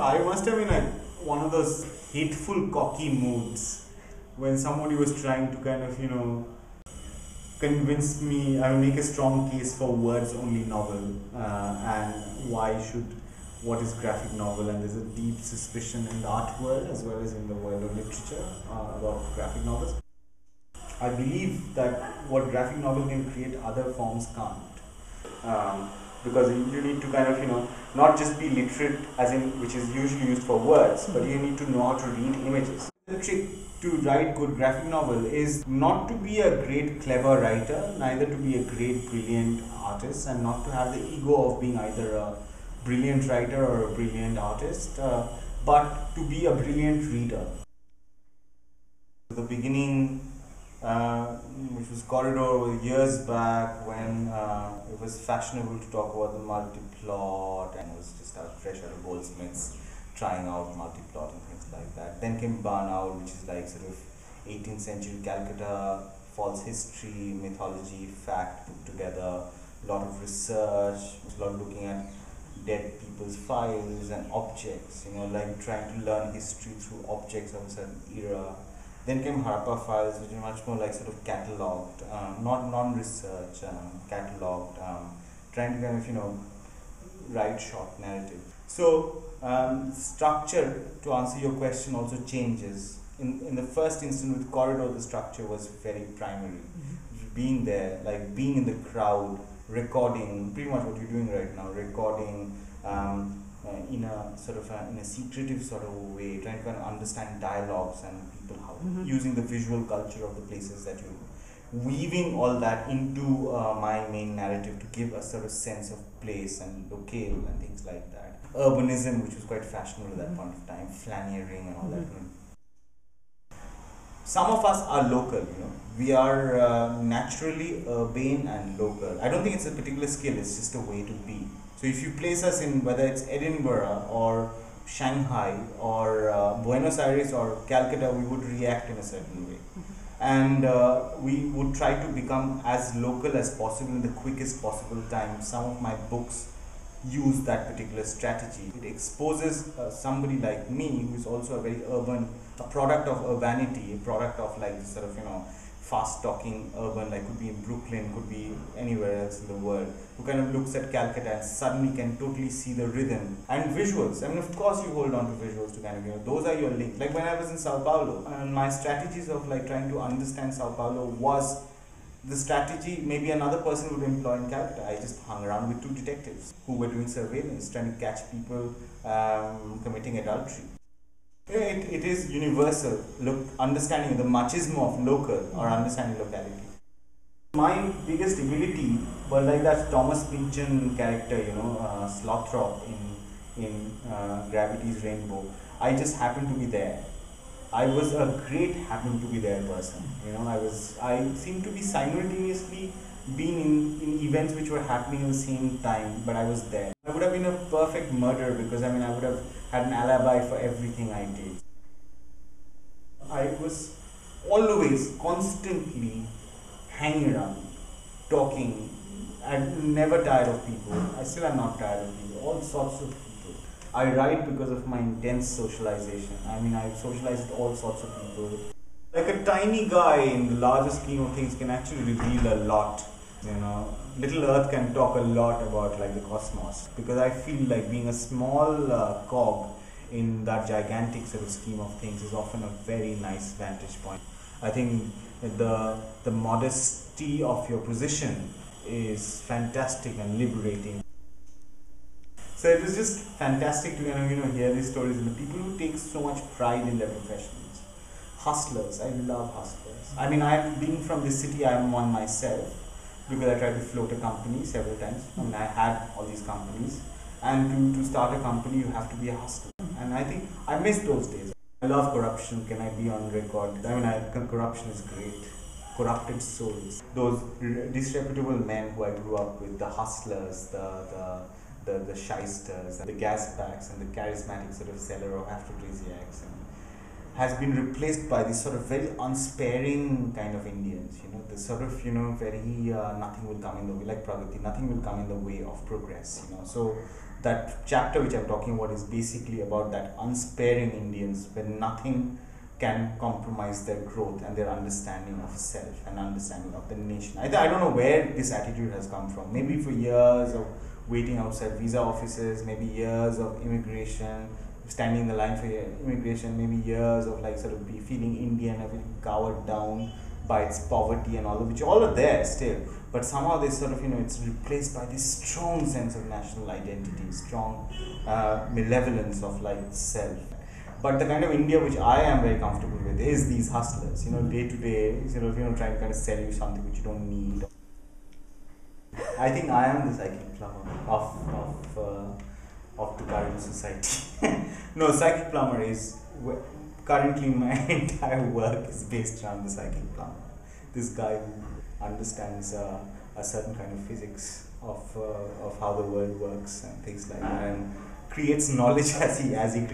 I must have been like one of those hateful, cocky moods when somebody was trying to kind of, you know, convince me. I will make a strong case for words only novel, and why should what is graphic novel, and there's a deep suspicion in the art world as well as in the world of literature about graphic novels. I believe that what graphic novel can create, other forms can't, because you need to kind of, you know, not just be literate as in which is usually used for words, but you need to know how to read images. The trick to write good graphic novel is not to be a great clever writer, neither to be a great brilliant artist, and not to have the ego of being either a brilliant writer or a brilliant artist, but to be a brilliant reader. The beginning, which was Corridor, years back when it was fashionable to talk about the multi-plot, and it was just fresh out of Goldsmiths trying out multi-plot and things like that. Then came Barn Owl, which is like sort of 18th century Calcutta, false history, mythology, fact put together, a lot of research, a lot of looking at dead people's files and objects, you know, like trying to learn history through objects of a certain era. Then came Harappa Files, which is much more like sort of catalogued, not non-research, catalogued, trying to kind of, you know, write short narrative. So structure, to answer your question, also changes. In the first instance with Corridor, the structure was very primary. Mm-hmm. Being there, like being in the crowd, recording, pretty much what you're doing right now, recording, in a sort of in a secretive sort of way, trying to kind of understand dialogues and people, how using the visual culture of the places that you weaving all that into my main narrative to give a sort of sense of place and locale and things like that. Urbanism, which was quite fashionable at that point of time, flanneering and all that. Some of us are local, you know. We are naturally urbane and local. I don't think it's a particular skill, it's just a way to be. So if you place us in, whether it's Edinburgh or Shanghai or Buenos Aires or Calcutta, we would react in a certain way. And we would try to become as local as possible in the quickest possible time. Some of my books use that particular strategy. It exposes somebody like me, who is also a very urban, a product of urbanity, a product of like sort of, you know, fast-talking urban, like could be in Brooklyn, could be anywhere else in the world, who kind of looks at Calcutta and suddenly can totally see the rhythm. And visuals, I mean, of course you hold on to visuals to kind of, you know, those are your link. Like when I was in Sao Paulo, and my strategies of like trying to understand Sao Paulo was the strategy maybe another person would employ in Calcutta. I just hung around with two detectives who were doing surveillance, trying to catch people committing adultery. It is universal, understanding the machismo of local or understanding locality. My biggest ability, but like that Thomas Pynchon character, you know, Slothrop in Gravity's Rainbow, I just happened to be there. I was a great happened to be there person, you know. I seemed to be simultaneously being in events which were happening at the same time, but I was there. I would have been a perfect murderer because, I mean, I would have had an alibi for everything I did. I was always, constantly hanging around, talking. I'm never tired of people. I still am not tired of people, all sorts of people. I write because of my intense socialization. I mean, I've socialized with all sorts of people. Like a tiny guy in the larger scheme of things can actually reveal a lot. You know, Little Earth can talk a lot about like the cosmos, because I feel like being a small cog in that gigantic sort of scheme of things is often a very nice vantage point. I think the modesty of your position is fantastic and liberating. So it was just fantastic to you know hear these stories and the people who take so much pride in their professions. Hustlers, I love hustlers. I mean, I've been from this city, I'm one myself, because I tried to float a company several times. I mean, I had all these companies, and to start a company, you have to be a hustler. And I think I miss those days. I love corruption. Can I be on record? I mean, corruption is great. Corrupted souls. Those disreputable men who I grew up with, the hustlers, the shysters, and the gas packs, and the charismatic sort of seller of aphrodisiacs, has been replaced by this sort of very unsparing kind of Indians, you know, the sort of, you know, very nothing will come in the way, like Pragati, nothing will come in the way of progress, you know. So that chapter which I'm talking about is basically about that unsparing Indians where nothing can compromise their growth and their understanding of self and understanding of the nation. I don't know where this attitude has come from. Maybe for years of waiting outside visa offices, maybe years of immigration, standing in the line for immigration, maybe years of like sort of feeling Indian, feeling cowered down by its poverty and all of which all are there still. But somehow they sort of, you know, it's replaced by this strong sense of national identity, strong malevolence of like self. But the kind of India which I am very comfortable with is these hustlers, you know, day to day, you know, trying to kind of sell you something which you don't need. I think I am the psychic plumber of the current society. No, psychic plumber is currently my entire work is based around the psychic plumber. This guy who understands a certain kind of physics of how the world works and things like that, and creates knowledge as he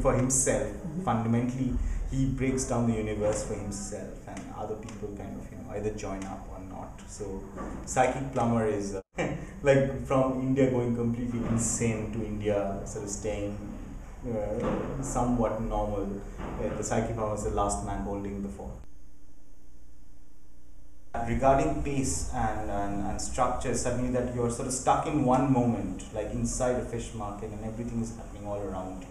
for himself. Mm-hmm. Fundamentally, he breaks down the universe for himself, and other people kind of, you know, either join up or not. So psychic plumber is like from India going completely insane to India sort of staying somewhat normal. The psychic plumber is the last man holding the fort. Regarding pace and structure, suddenly that you're sort of stuck in one moment, like inside a fish market, and everything is happening all around you.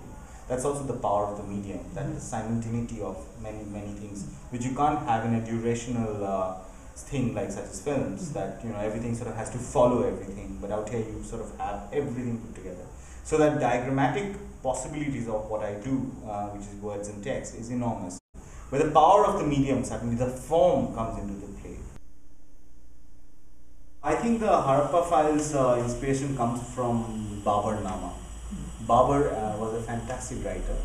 That's also the power of the medium, that the simultaneity of many things, which you can't have in a durational thing like such as films, that, you know, everything sort of has to follow everything, but out here you sort of have everything put together. So that diagrammatic possibilities of what I do, which is words and text, is enormous. But the power of the medium, suddenly the form comes into the play. I think the Harappa Files inspiration comes from Babar Nama. Babar was a fantastic writer,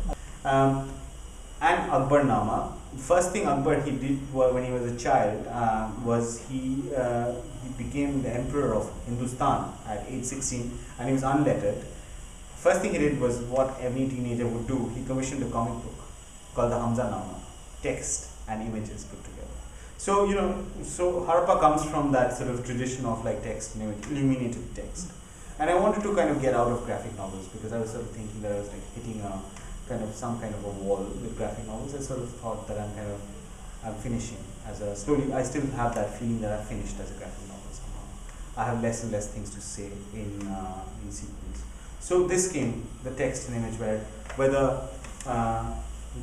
and Akbar Nama. First thing Akbar he did when he was a child was he became the emperor of Hindustan at age 16, and he was unlettered. First thing he did was what every teenager would do. He commissioned a comic book called the Hamza Nama, text and images put together. So, you know, so Harappa comes from that sort of tradition of like text, illuminated text. And I wanted to kind of get out of graphic novels because I was sort of thinking that I was like hitting a kind of some kind of a wall with graphic novels. I sort of thought that I'm finishing as a slowly. I still have that feeling that I've finished as a graphic novel somehow. I have less and less things to say in sequence. So this came, the text and image, where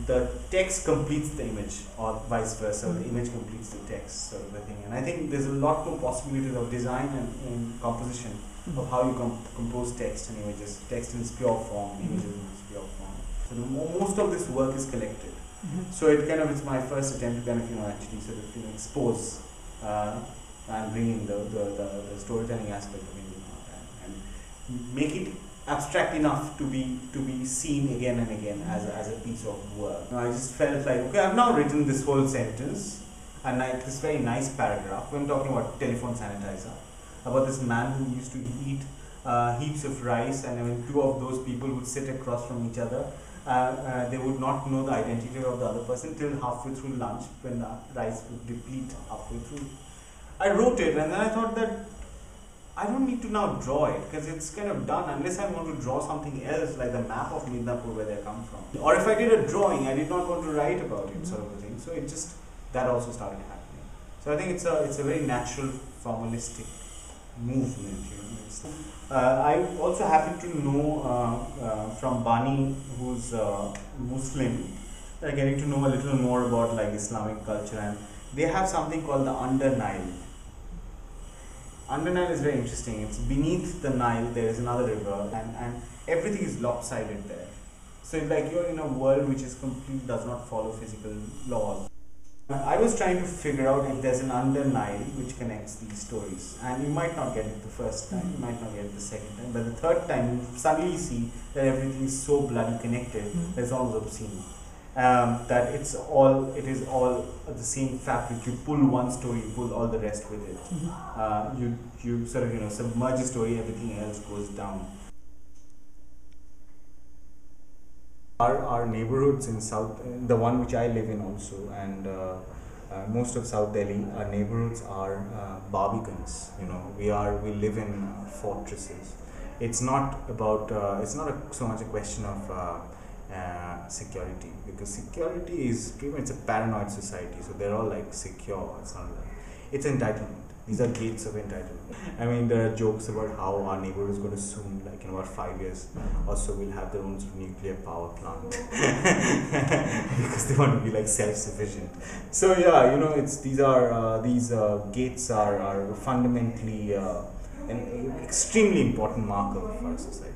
the text completes the image, or vice versa, the image completes the text, sort of the thing. And I think there's a lot more possibilities of design and composition, of how you compose text and images, text in its pure form, images in its pure form. So most of this work is collected. Mm-hmm. So it kind of is my first attempt to kind of, you know, actually sort of, you know, expose and bring in the storytelling aspect of Indian art and make it abstract enough to be seen again and again as a piece of work. I just felt like, okay, I've now written this whole sentence and this very nice paragraph when talking about telephone sanitizer, about this man who used to eat heaps of rice, and when two of those people would sit across from each other, they would not know the identity of the other person till halfway through lunch, when the rice would deplete halfway through. I wrote it, and then I thought that I don't need to now draw it because it's kind of done, unless I want to draw something else like the map of Midnapur where they come from. Or if I did a drawing, I did not want to write about it, sort of a thing. So it just, that also started happening. So I think it's a very natural formalistic movement. You know. I also happen to know from Bani, who's Muslim, getting to know a little more about like Islamic culture, and they have something called the Under Nile. Under Nile is very interesting. It's beneath the Nile, there is another river, and everything is lopsided there. So it's like you're in a world which is complete, does not follow physical laws. I was trying to figure out if there's an Under Nile which connects these stories. And you might not get it the first time, you might not get it the second time, but the third time you suddenly see that everything is so bloody connected, that it's almost obscene. That it is all the same fabric. You pull one story, you pull all the rest with it. You sort of, you know, submerge the story, everything else goes down. Our neighborhoods in South, the one which I live in also, and most of South Delhi, our neighborhoods are barbicans. You know, we live in fortresses. it's not about so much a question of security, because security is pretty much a paranoid society, so they're all like secure. It's not like, it's entitlement. These are gates of entitlement. I mean, there are jokes about how our neighborhood is going to soon, like in about 5 years or so, will have their own nuclear power plant because they want to be like self-sufficient. So yeah, you know, it's these gates are fundamentally an extremely important marker of our society.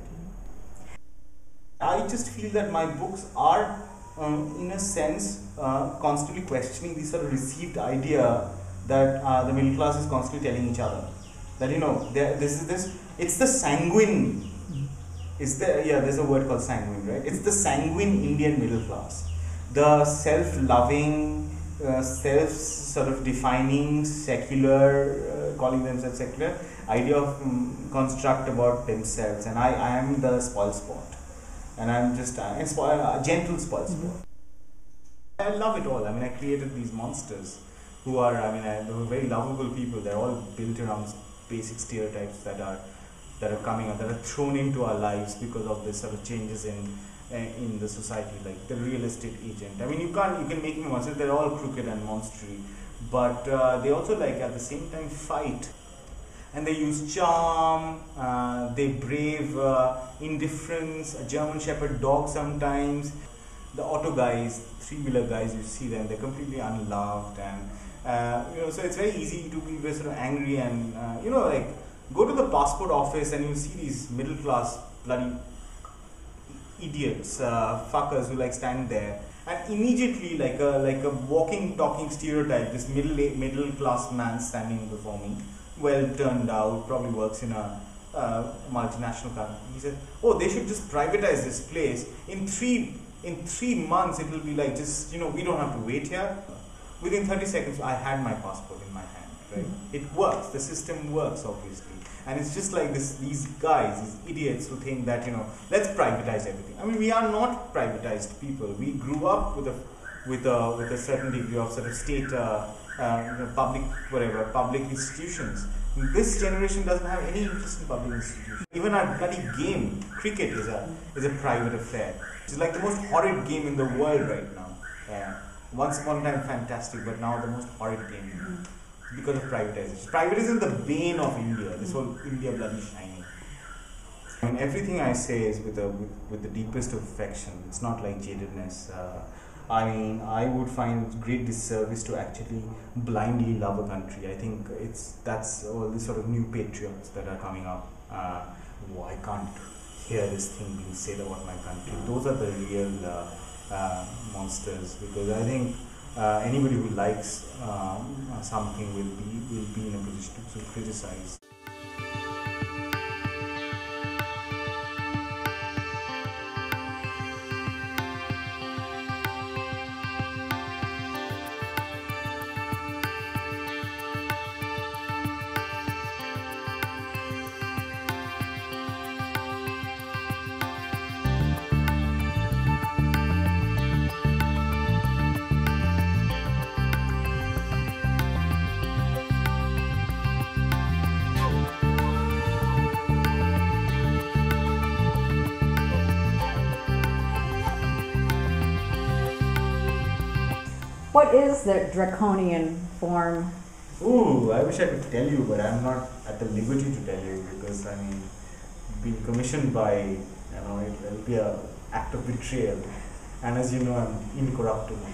I just feel that my books are, in a sense, constantly questioning this sort of received idea that the middle class is constantly telling each other, that, you know, it's the sanguine, there's a word called sanguine, right? It's the sanguine Indian middle class, the self-loving, self-defining, secular, calling themselves secular, idea of construct about themselves, and I am the spoil sport, and I'm just a gentle spoil sport. I love it all. I mean, I created these monsters who are, they were very lovable people. They're all built around basic stereotypes that are coming up, that are thrown into our lives because of this sort of changes in the society, like the real estate agent. I mean, you can make them monsters. They're all crooked and monstrous, but they also, like, at the same time fight. And they use charm, they brave indifference, a German Shepherd dog sometimes. The auto guys, three-wheeler guys, you see them, they're completely unloved, and so it's very easy to be sort of angry and, like, go to the passport office and you see these middle-class bloody idiots, fuckers who, like, stand there. And immediately, like a walking, talking stereotype, this middle-class man standing before me, well turned out, probably works in a multinational company. He said, "Oh, they should just privatize this place. In three months, it will be like, just, we don't have to wait here." Within 30 seconds, I had my passport in my hand. Right? It works. The system works, obviously. And it's just like these guys, these idiots who think that, let's privatize everything. I mean, we are not privatized people. We grew up with a certain degree of sort of state. Public institutions. This generation doesn't have any interest in public institutions. Even our bloody game, cricket, is a private affair. It's like the most horrid game in the world right now. Once upon a time fantastic, but now the most horrid game because of privatization. Privatization is the bane of India. This whole India bloody shining. I mean, everything I say is with the deepest of affection. It's not like jadedness. I would find great disservice to actually blindly love a country. I think that's all these sort of new patriots that are coming up. I can't hear this thing being said about my country. Those are the real monsters, because I think anybody who likes something will be in a position to criticize. What is the draconian form? Ooh, I wish I could tell you, but I'm not at the liberty to tell you, because, being commissioned by, it'll be an act of betrayal. And as you know, I'm incorruptible.